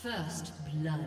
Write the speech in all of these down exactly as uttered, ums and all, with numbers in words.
First blood.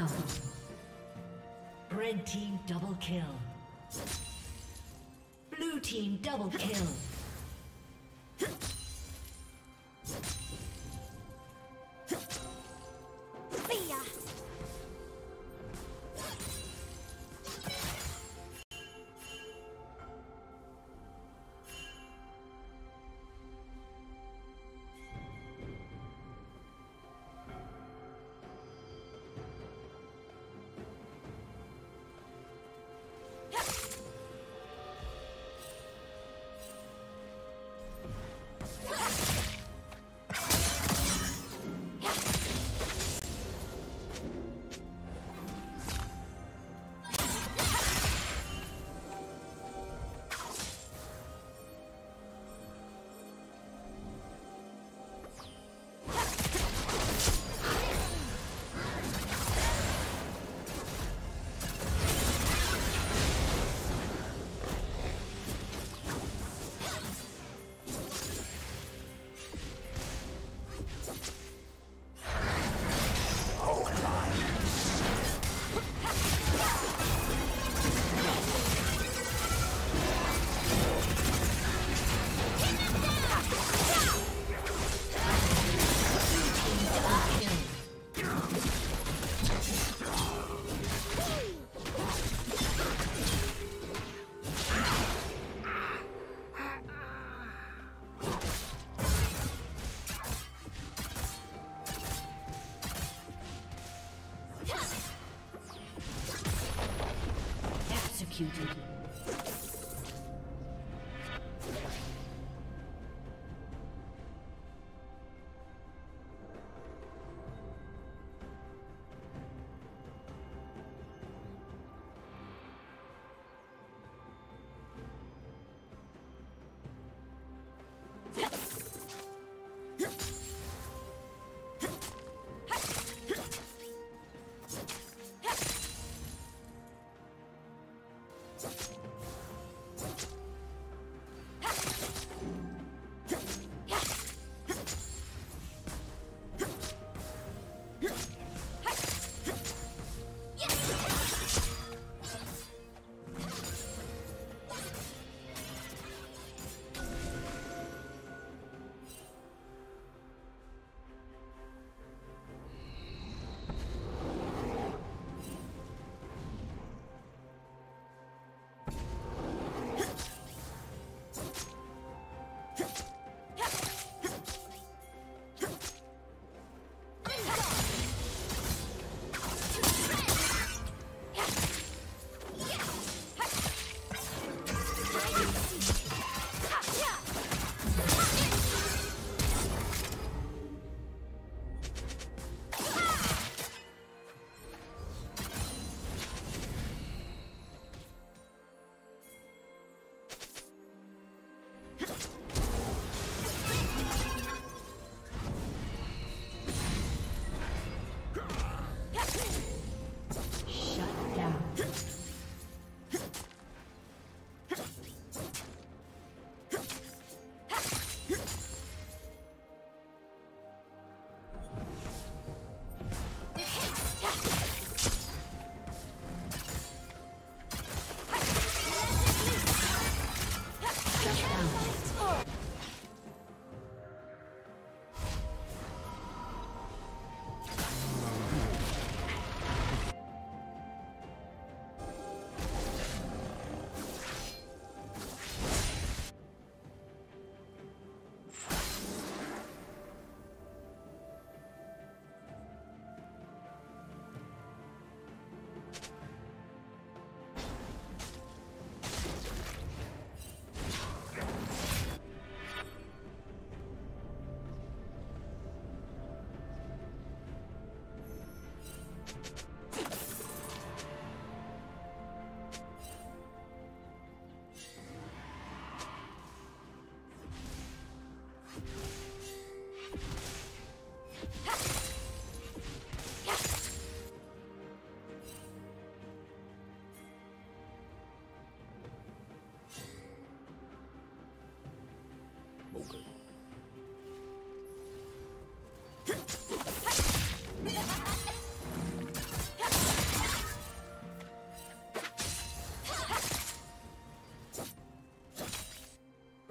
round. Red team double kill. Blue team double kill. Executed. Okay.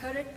Turret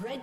Red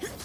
Yes.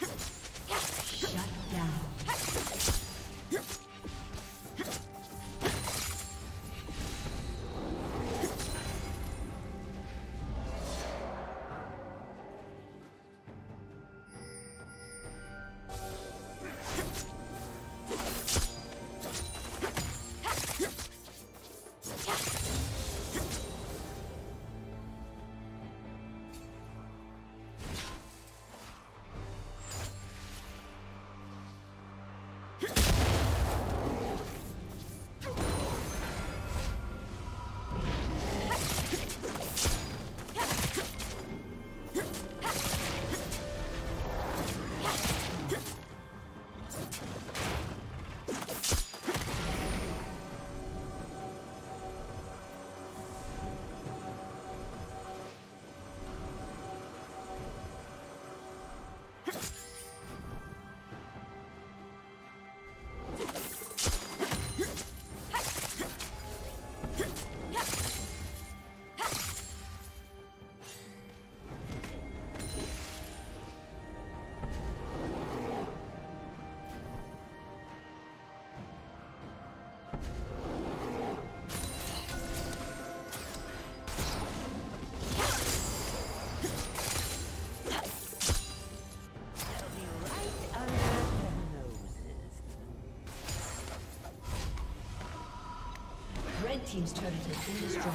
Shut down. Team's turret has been destroyed.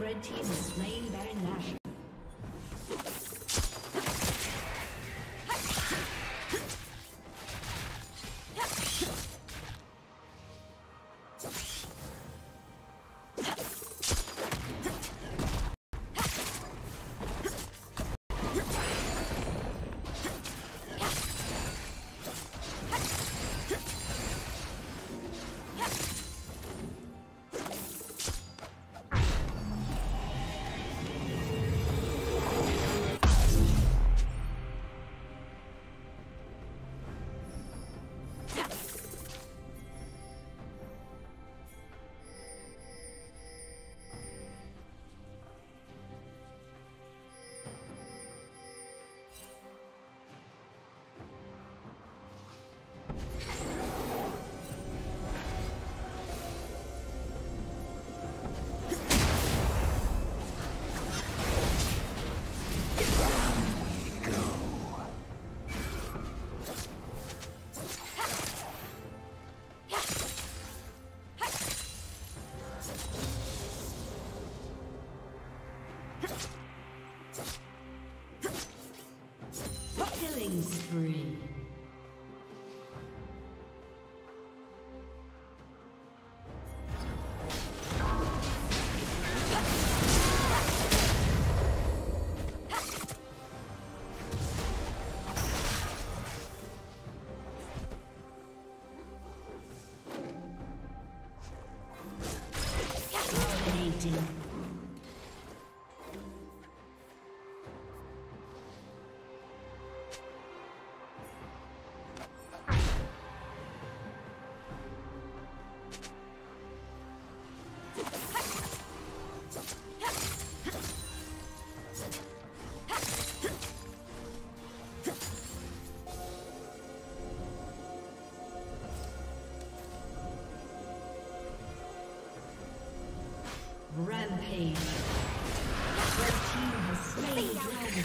Red team has slain Baron Nashor. Spree. Fascinating. Rampage. Red team has slain the dragon.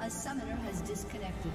A summoner has disconnected.